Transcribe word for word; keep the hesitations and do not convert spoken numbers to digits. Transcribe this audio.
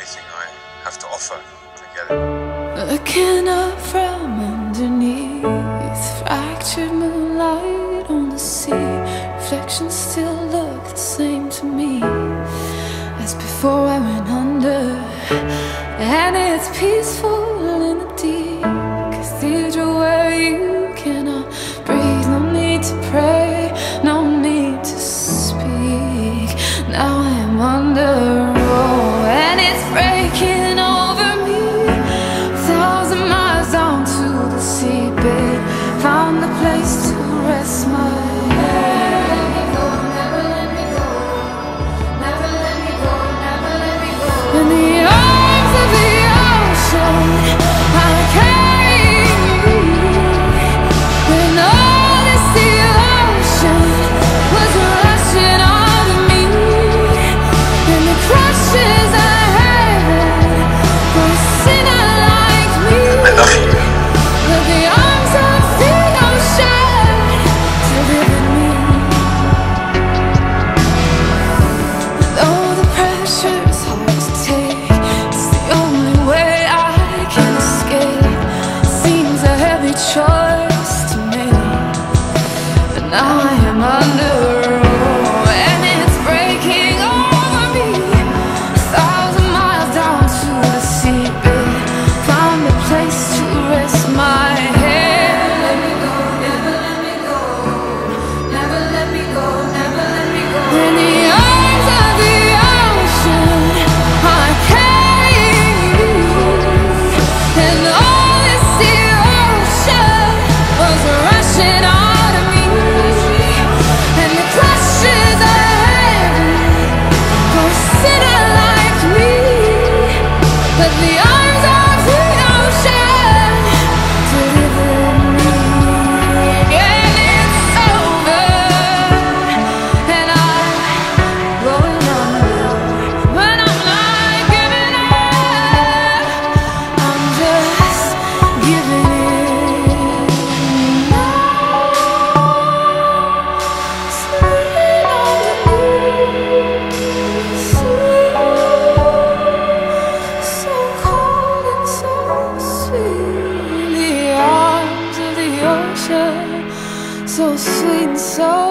anything I have to offer to get it. Looking up from underneath fractured moonlight on the sea, reflections still look the same to me as before I went under. And it's peaceful in the deep cathedral where you cannot breathe. No need to pray, no need to speak. Now I am under. Found a place to rest my head. Never let me go, never let me go, never let me go, never let me go. In the arms of the ocean, I carry you. When all this sea ocean was rushing on me, and the crushes I had for a sinner like me. I love you. But the arms of choice to me, but now I am under. So sweet and so